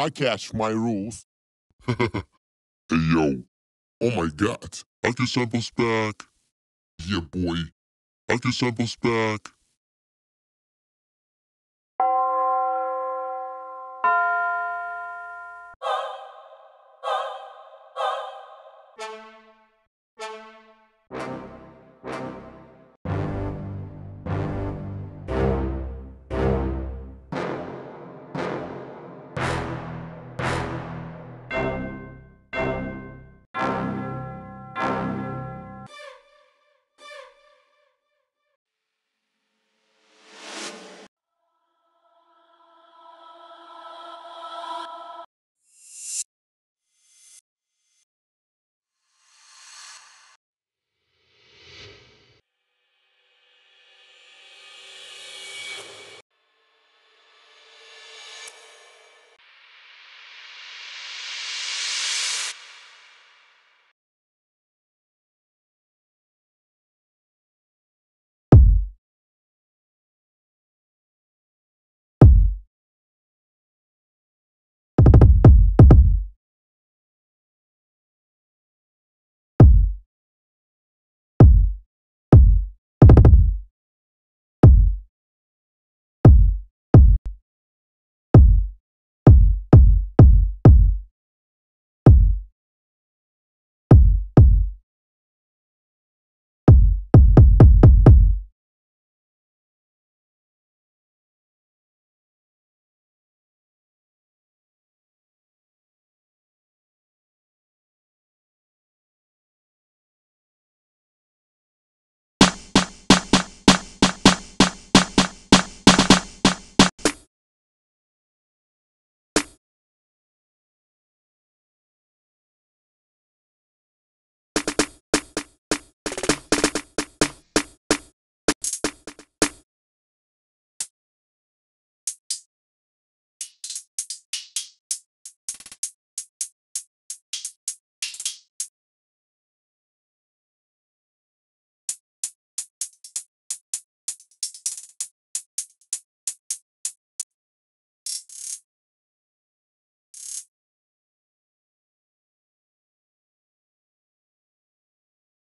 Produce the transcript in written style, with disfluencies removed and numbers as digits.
my cash, my rules. Hey, yo. Oh my god. I can samples back. Yeah, boy. I can samples back.